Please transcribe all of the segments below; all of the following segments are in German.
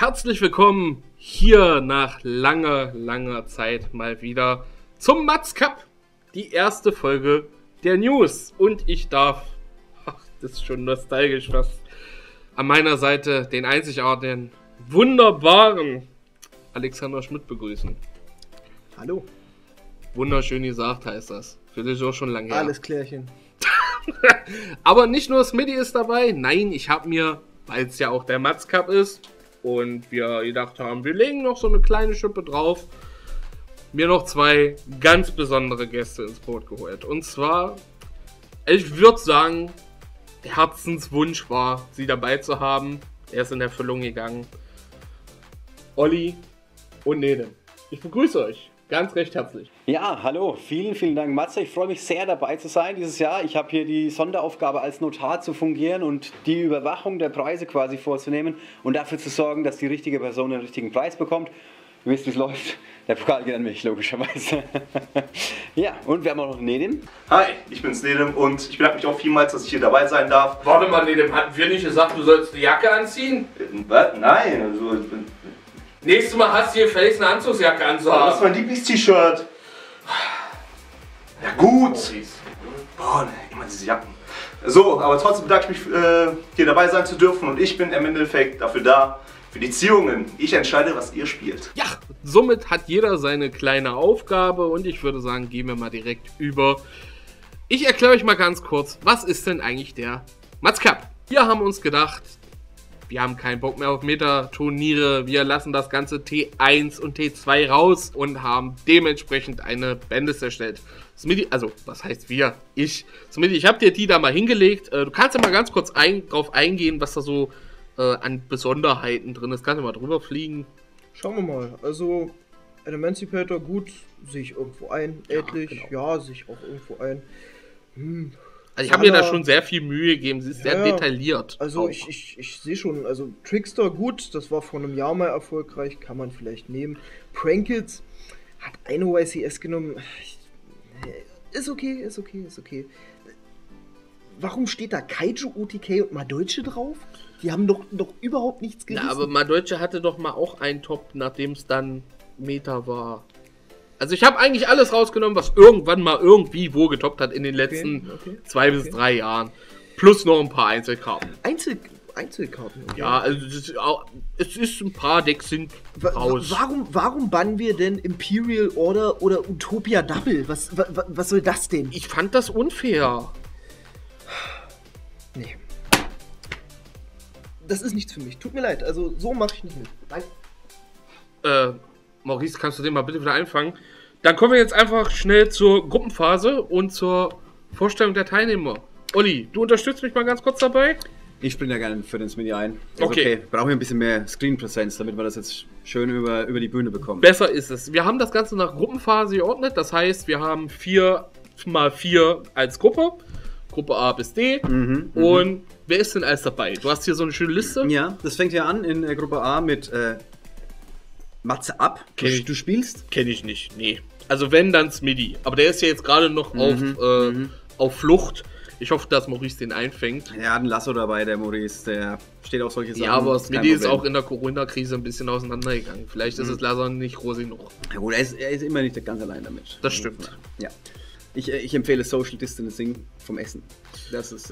Herzlich willkommen hier nach langer, langer Zeit mal wieder zum MATZeCup. Die erste Folge der News. Und ich darf, ach, das ist schon nostalgisch fast, an meiner Seite den einzigartigen, wunderbaren Alexander Schmidt begrüßen. Hallo. Wunderschön gesagt heißt das. Für dich auch schon lange her. Alles klärchen. Aber nicht nur Smitty ist dabei. Nein, ich habe mir, weil es ja auch der MATZeCup ist und wir gedacht haben, wir legen noch so eine kleine Schippe drauf, mir noch zwei ganz besondere Gäste ins Boot geholt. Und zwar, ich würde sagen, der Herzenswunsch war, sie dabei zu haben. Er ist in Erfüllung gegangen. Olli und Nede. Ich begrüße euch ganz recht herzlich. Ja, hallo. Vielen, vielen Dank, Matze. Ich freue mich sehr, dabei zu sein dieses Jahr. Ich habe hier die Sonderaufgabe, als Notar zu fungieren und die Überwachung der Preise quasi vorzunehmen und dafür zu sorgen, dass die richtige Person den richtigen Preis bekommt. Ihr wisst, wie es läuft. Der Pokal geht an mich, logischerweise. Ja, und wir haben auch noch Nedim. Hi, ich bin's Nedim und ich bedanke mich auch vielmals, dass ich hier dabei sein darf. Warte mal, Nedim, hatten wir nicht gesagt, du sollst eine Jacke anziehen? Was? Nein, also ich bin... Nächstes Mal hast du hier gefälligst eine Anzugsjacke anzuhaben. Das ist mein Lieblings-T-Shirt. Ja gut. Boah, immer diese Jacken. So, aber trotzdem bedanke ich mich, hier dabei sein zu dürfen und ich bin im Endeffekt dafür da, für die Ziehungen. Ich entscheide, was ihr spielt. Ja, somit hat jeder seine kleine Aufgabe und ich würde sagen, gehen wir mal direkt über. Ich erkläre euch mal ganz kurz, was ist denn eigentlich der MATZeCup? Wir haben uns gedacht, wir haben keinen Bock mehr auf Meta-Turniere, wir lassen das ganze T1 und T2 raus und haben dementsprechend eine Bandlist erstellt. Smitty, also, was heißt wir? Ich. Smitty, ich habe dir die da mal hingelegt. Du kannst ja mal ganz kurz drauf eingehen, was da so an Besonderheiten drin ist. Kannst du mal drüber fliegen? Schauen wir mal. Also, ein Emancipator, gut, sehe ich irgendwo ein. Endlich, ja, genau. Ja, sehe ich auch irgendwo ein. Hm. Also, ich habe mir da schon sehr viel Mühe gegeben. Sie ist ja, sehr detailliert. Also, ich sehe schon, also Trickster, gut, das war vor einem Jahr mal erfolgreich, kann man vielleicht nehmen. Prankids hat eine YCS genommen. Ist okay, ist okay, ist okay. Warum steht da Kaiju-OTK und Madolche drauf? Die haben doch überhaupt nichts gerissen. Na, aber Madolche hatte doch mal auch einen Top, nachdem es dann Meta war. Also ich habe eigentlich alles rausgenommen, was irgendwann mal irgendwie wo getoppt hat in den letzten zwei bis drei Jahren. Plus noch ein paar Einzelkarten. Einzelkarten? Okay. Ja, also es ist ein paar Decks sind raus. Warum bannen wir denn Imperial Order oder Utopia Double? Was soll das denn? Ich fand das unfair. Nee. Das ist nichts für mich. Tut mir leid. Also so mache ich nicht mit. Nein. Maurice, kannst du den mal bitte wieder einfangen? Dann kommen wir jetzt einfach schnell zur Gruppenphase und zur Vorstellung der Teilnehmer. Olli, du unterstützt mich mal ganz kurz dabei. Ich springe da gerne für den Smitty ein. Okay. Okay. Brauchen wir ein bisschen mehr Screen-Präsenz, damit wir das jetzt schön über die Bühne bekommen. Besser ist es. Wir haben das Ganze nach Gruppenphase geordnet. Das heißt, wir haben 4×4 als Gruppe. Gruppe A bis D. Mhm, und wer ist denn alles dabei? Du hast hier so eine schöne Liste. Ja, das fängt ja an in Gruppe A mit... MATZeCup? Du spielst? Kenne ich nicht, nee. Also wenn, dann Smitty. Aber der ist ja jetzt gerade noch auf Flucht. Ich hoffe, dass Maurice den einfängt. Er hat ein Lasso dabei, der Maurice. Der steht auf solche Sachen. Ja, aber Smitty ist auch in der Corona-Krise ein bisschen auseinandergegangen. Vielleicht ist das Lasso nicht rosig noch. Ja gut, er ist immer nicht ganz allein damit. Das stimmt. Ja. Ich empfehle Social Distancing vom Essen. Das ist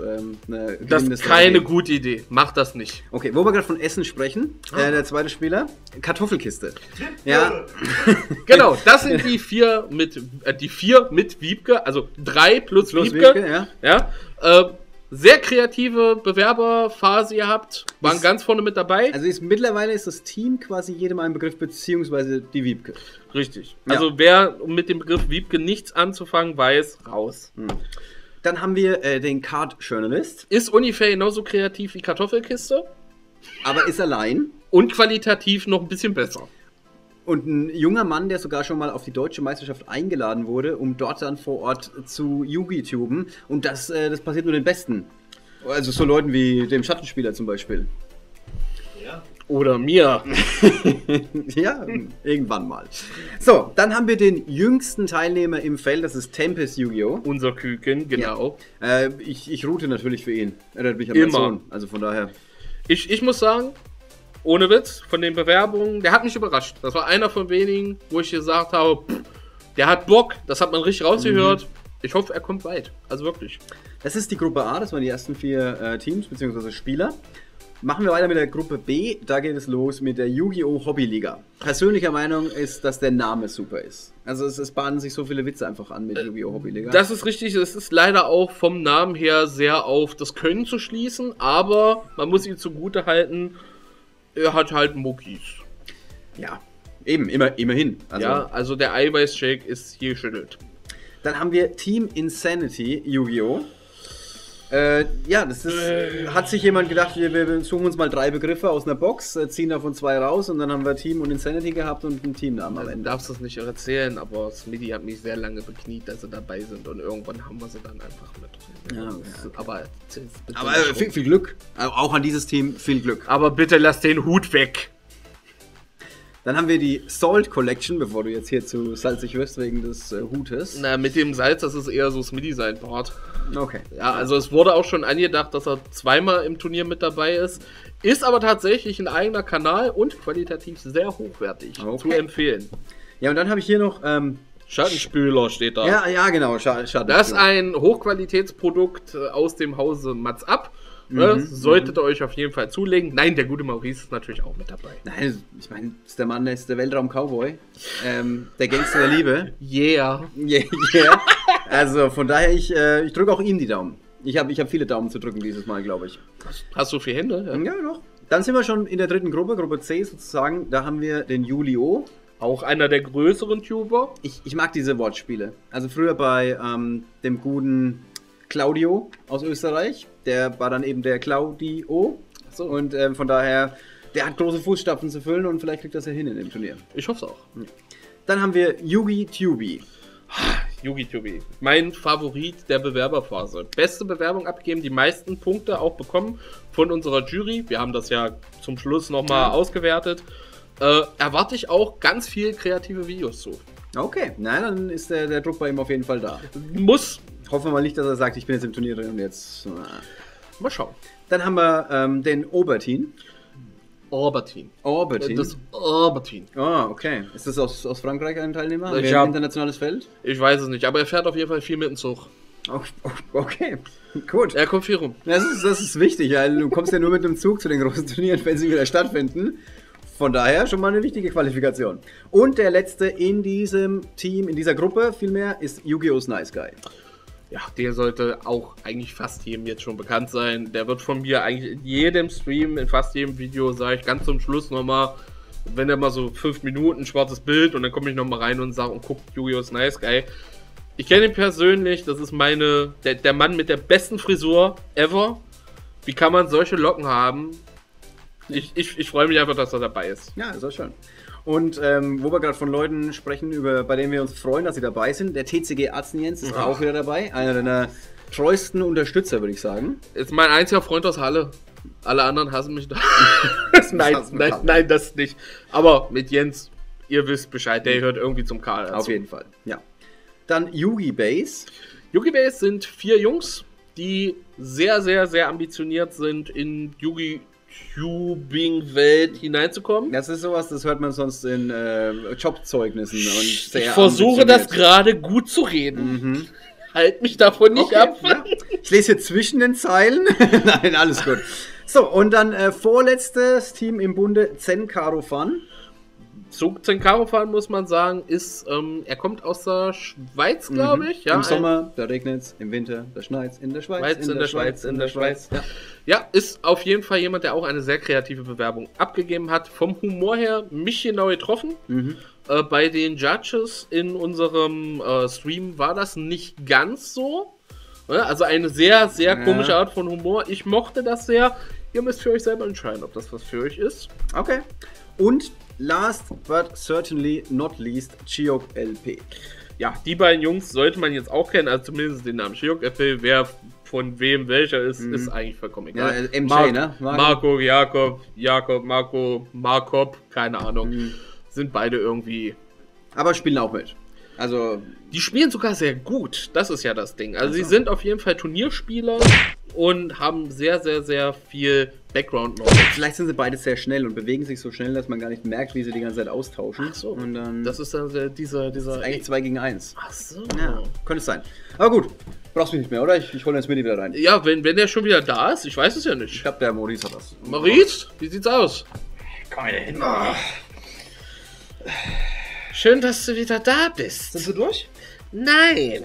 keine gute Idee. Macht das nicht. Okay, wo wir gerade von Essen sprechen, der zweite Spieler, Kartoffelkiste. Ja. Genau, das sind die vier mit Wiebke, also 3 plus Wiebke. Ja. Sehr kreative Bewerberphase ihr habt, waren ganz vorne mit dabei. Also mittlerweile ist das Team quasi jedem ein Begriff, beziehungsweise die Wiebke. Richtig. Ja. Also wer mit dem Begriff Wiebke nichts anzufangen weiß, raus. Hm. Dann haben wir den Card-Journalist. Ist ungefähr genauso kreativ wie Kartoffelkiste. Aber ist allein. Und qualitativ noch ein bisschen besser. Und ein junger Mann, der sogar schon mal auf die deutsche Meisterschaft eingeladen wurde, um dort dann vor Ort zu Yugi tuben. Und das passiert nur den Besten. Also so Leuten wie dem Schattenspieler zum Beispiel. Ja. Oder mir. Ja, irgendwann mal. So, dann haben wir den jüngsten Teilnehmer im Feld, das ist Tempest Yu-Gi-Oh! Unser Küken, genau. Ja. Ich route natürlich für ihn. Erinnert mich an meinen Sohn. Also von daher. Ich muss sagen, ohne Witz, von den Bewerbungen, der hat mich überrascht. Das war einer von wenigen, wo ich gesagt habe, pff, der hat Bock, das hat man richtig rausgehört. Mhm. Ich hoffe, er kommt weit, also wirklich. Das ist die Gruppe A, das waren die ersten 4 Teams bzw. Spieler. Machen wir weiter mit der Gruppe B, da geht es los mit der Yu-Gi-Oh! Hobbyliga. Persönlicher Meinung ist, dass der Name super ist. Also es bahnen sich so viele Witze einfach an mit Yu-Gi-Oh! Hobbyliga. Das ist richtig, es ist leider auch vom Namen her sehr auf das Können zu schließen, aber man muss ihm zugute halten, er hat halt Muckis. Ja, eben, immerhin. Also, ja, also der Eiweißshake ist hier geschüttelt. Dann haben wir Team Insanity Yu-Gi-Oh! Ja, das ist, hat sich jemand gedacht, wir suchen uns mal 3 Begriffe aus einer Box, ziehen davon 2 raus und dann haben wir Team und Insanity gehabt und einen Teamnamen am Ende. Du darfst das nicht erzählen, aber Smitty hat mich sehr lange bekniet, dass sie dabei sind und irgendwann haben wir sie dann einfach mit drin. Ja, okay. Aber viel Glück, also auch an dieses Team viel Glück. Aber bitte lass den Hut weg. Dann haben wir die Salt Collection, bevor du jetzt hier zu salzig wirst wegen des Hutes. Na, mit dem Salz, das ist eher so Smitty sein Part. Okay. Ja, also es wurde auch schon angedacht, dass er 2-mal im Turnier mit dabei ist. Ist aber tatsächlich ein eigener Kanal und qualitativ sehr hochwertig zu empfehlen. Ja, und dann habe ich hier noch... Schattenspieler steht da. Ja, ja genau, Schattenspieler. Das ist ein Hochqualitätsprodukt aus dem Hause Matzab. Ne? Mhm, solltet ihr euch auf jeden Fall zulegen. Nein, der gute Maurice ist natürlich auch mit dabei. Nein, ich meine, der Mann ist der Weltraum-Cowboy. Der Gangster der Liebe. Yeah. Yeah, yeah. Also von daher, ich drücke auch ihm die Daumen. Ich hab viele Daumen zu drücken dieses Mal, glaube ich. Hast du 4 Hände? Ja, ja, doch. Dann sind wir schon in der dritten Gruppe, Gruppe C sozusagen. Da haben wir den Julio. Auch einer der größeren Tuber. Ich mag diese Wortspiele. Also früher bei dem guten... Claudio aus Österreich, der war dann eben der Claudio. So. Und von daher, der hat große Fußstapfen zu füllen und vielleicht kriegt das ja hin in dem Turnier. Ich hoffe es auch. Ja. Dann haben wir Yugi Tubi. Yugi Tubi, mein Favorit der Bewerberphase. Beste Bewerbung abgegeben, die meisten Punkte auch bekommen von unserer Jury. Wir haben das ja zum Schluss nochmal ausgewertet. Erwarte ich auch ganz viel kreative Videos zu. Okay, na, dann ist der Druck bei ihm auf jeden Fall da. Muss. Hoffen wir mal nicht, dass er sagt, ich bin jetzt im Turnier drin und jetzt... Mal schauen. Dann haben wir den Aubertin. Aubertin. Das Aubertin. Ah, oh, okay. Ist das aus Frankreich ein Teilnehmer? Haben wir ein internationales Feld? Ich weiß es nicht, aber er fährt auf jeden Fall viel mit dem Zug. Okay, gut. Er kommt viel rum. Das ist wichtig, ja. Du kommst ja nur mit dem Zug zu den großen Turnieren, wenn sie wieder stattfinden. Von daher schon mal eine wichtige Qualifikation. Und der letzte in diesem Team, in dieser Gruppe vielmehr, ist Yu-Gi-Oh's Nice Guy. Ja, der sollte auch eigentlich fast jedem jetzt schon bekannt sein. Der wird von mir eigentlich in jedem Stream, in fast jedem Video, sage ich ganz zum Schluss nochmal, wenn er mal so 5 Minuten schwarzes Bild und dann komme ich nochmal rein und sage und guckt Yu-Gi-Oh's Nice Guy. Ich kenne ihn persönlich, das ist der Mann mit der besten Frisur ever. Wie kann man solche Locken haben? Ich freue mich einfach, dass er dabei ist. Ja, ist auch schön. Und wo wir gerade von Leuten sprechen, bei denen wir uns freuen, dass sie dabei sind, der TCG Atzenjens ist auch wieder dabei. Einer deiner treuesten Unterstützer, würde ich sagen. Ist mein einziger Freund aus Halle. Alle anderen hassen mich da. Nein, das nicht. Aber mit Jens, ihr wisst Bescheid, der hört irgendwie zum Karl. Also. Auf jeden Fall, ja. Dann Yugi Base. Yugi Base sind 4 Jungs, die sehr, sehr, sehr ambitioniert sind in Yugi Tubing-Welt hineinzukommen. Das ist sowas, das hört man sonst in Jobzeugnissen. Ich versuche das gerade gut zu reden. Mhm. Halt mich davon nicht ab. Ja. Ich lese hier zwischen den Zeilen. Nein, alles gut. So, und dann vorletztes Team im Bunde, Zenkaro Fun. Zu Zenkaro Fun muss man sagen, ist, er kommt aus der Schweiz, glaube ich. Ja, im Sommer, da regnet es, im Winter, da schneit es, in der Schweiz, in der Schweiz. Ja, ist auf jeden Fall jemand, der auch eine sehr kreative Bewerbung abgegeben hat. Vom Humor her, mich genau getroffen. Mhm. Bei den Judges in unserem Stream war das nicht ganz so. Also eine sehr, sehr komische Art von Humor. Ich mochte das sehr. Ihr müsst für euch selber entscheiden, ob das was für euch ist. Okay. Und last but certainly not least, Chioq LP. Ja, die beiden Jungs sollte man jetzt auch kennen, also zumindest den Namen Chioq LP. Wer von wem welcher ist, ist eigentlich vollkommen egal. Ja, MJ, ne? Marco, Jakob, Markop, keine Ahnung. Mhm. Sind beide irgendwie... Aber spielen auch mit. Also... Die spielen sogar sehr gut, das ist ja das Ding. Also sie sind auf jeden Fall Turnierspieler und haben sehr, sehr, sehr viel Background-Knowledge. Vielleicht sind sie beide sehr schnell und bewegen sich so schnell, dass man gar nicht merkt, wie sie die ganze Zeit austauschen. Ach so. Und dann das ist dann dieser das ist eigentlich 2 gegen 1. Ach so. Ja, könnte es sein. Aber gut, brauchst mich nicht mehr, oder? Ich hole jetzt mit wieder rein. Ja, wenn der schon wieder da ist, ich weiß es ja nicht. Ich glaube, der Maurice hat das. Maurice, wie sieht's aus? Komm hier hin. Oh. Schön, dass du wieder da bist. Sind du durch? Nein.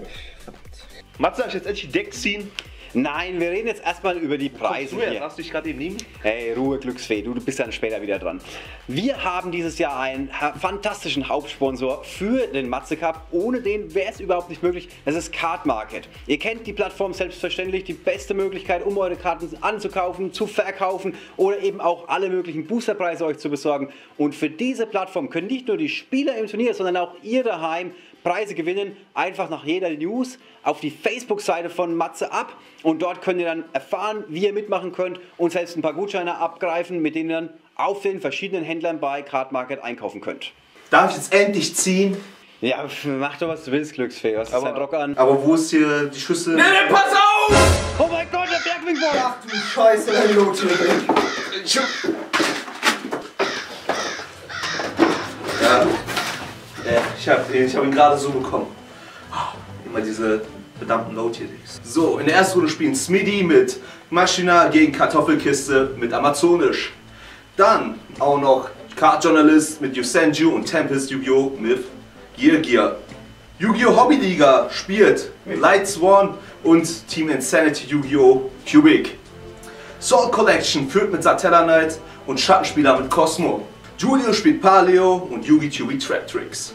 Matze, darf ich jetzt endlich die Deck ziehen? Nein, wir reden jetzt erstmal über die Preise hier. Hast du dich gerade eben liegen? Hey, Ruhe, Glücksfee, du bist dann später wieder dran. Wir haben dieses Jahr einen fantastischen Hauptsponsor für den MATZeCup. Ohne den wäre es überhaupt nicht möglich. Das ist Card-Market. Ihr kennt die Plattform selbstverständlich, die beste Möglichkeit, um eure Karten anzukaufen, zu verkaufen oder eben auch alle möglichen Boosterpreise euch zu besorgen. Und für diese Plattform können nicht nur die Spieler im Turnier, sondern auch ihr daheim Preise gewinnen, einfach nach jeder News auf die Facebook-Seite von MATZeCup und dort könnt ihr dann erfahren, wie ihr mitmachen könnt und selbst ein paar Gutscheine abgreifen, mit denen ihr dann auf den verschiedenen Händlern bei Cardmarket einkaufen könnt. Darf ich jetzt endlich ziehen? Ja, mach doch was du willst, Glücksfee, was ist dein Rock an? Aber wo ist hier die Schüssel? Nee, nee, pass auf! Oh mein Gott, der Bergwingboy! Ach du Scheiße, der Lothar! Ja. Ich hab ihn gerade so bekommen. Immer diese verdammten Low-Tier-Dicks. So, in der ersten Runde spielen Smitty mit Maschina gegen Kartoffelkiste mit Amazonisch. Dann auch noch Card-Journalist mit Yusenju und Tempest Yu-Gi-Oh! Mit Gear Gear. Yu-Gi-Oh! Hobbyliga spielt Light Swan und Team Insanity Yu-Gi-Oh! Cubic. Salt Collection führt mit Satella Knight und Schattenspieler mit Cosmo. Julio spielt Paleo und Yugi Tubi Trap Tricks.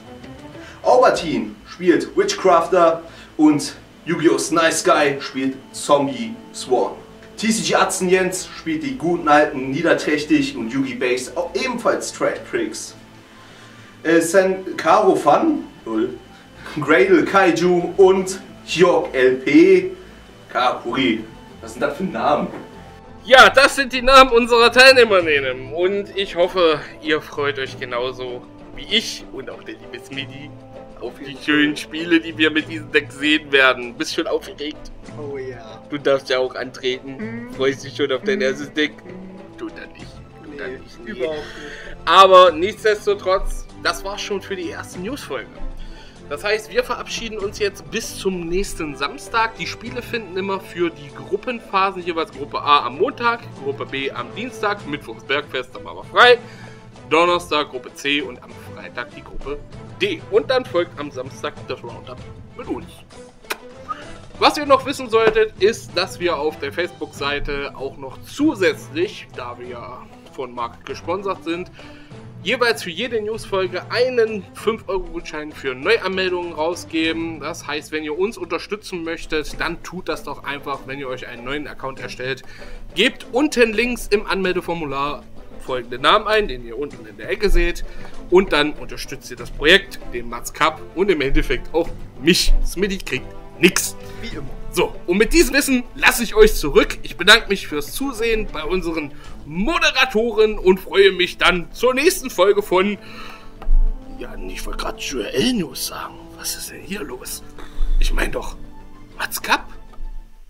Aubertin spielt Witchcrafter und Yu-Gi-Oh's Nice Guy spielt Zombie Swan. TCG Atzen Jens spielt die guten alten Niederträchtig und Yugi Base auch ebenfalls Trap Tricks. Zenkaro Fun, Gradle Kaiju und Chioq LP Kakuri. Was sind das für Namen? Ja, das sind die Namen unserer Teilnehmerinnen und ich hoffe, ihr freut euch genauso wie ich und auch der liebe Smitty auf die schönen Spiele, die wir mit diesem Deck sehen werden. Bist schon aufgeregt? Oh ja. Du darfst ja auch antreten, freust dich schon auf dein erstes Deck? Tut er nicht. Tut er nicht. Nee. Überhaupt nicht. Aber nichtsdestotrotz, das war's schon für die erste Newsfolge. Das heißt, wir verabschieden uns jetzt bis zum nächsten Samstag. Die Spiele finden immer für die Gruppenphasen jeweils Gruppe A am Montag, Gruppe B am Dienstag, Mittwochs Bergfest, dann aber frei, Donnerstag Gruppe C und am Freitag die Gruppe D. Und dann folgt am Samstag das Roundup mit uns. Was ihr noch wissen solltet, ist, dass wir auf der Facebook-Seite auch noch zusätzlich, da wir ja von Markt gesponsert sind, jeweils für jede Newsfolge einen 5-Euro-Gutschein für Neuanmeldungen rausgeben. Das heißt, wenn ihr uns unterstützen möchtet, dann tut das doch einfach, wenn ihr euch einen neuen Account erstellt. Gebt unten links im Anmeldeformular folgenden Namen ein, den ihr unten in der Ecke seht. Und dann unterstützt ihr das Projekt, den MATZeCup und im Endeffekt auch mich. Smitty kriegt nix. Wie immer. So, und mit diesem Wissen lasse ich euch zurück. Ich bedanke mich fürs Zusehen bei unseren Moderatoren und freue mich dann zur nächsten Folge von... Ja, ich wollte gerade Joel News sagen. Was ist denn hier los? Ich meine doch, MATZeCup?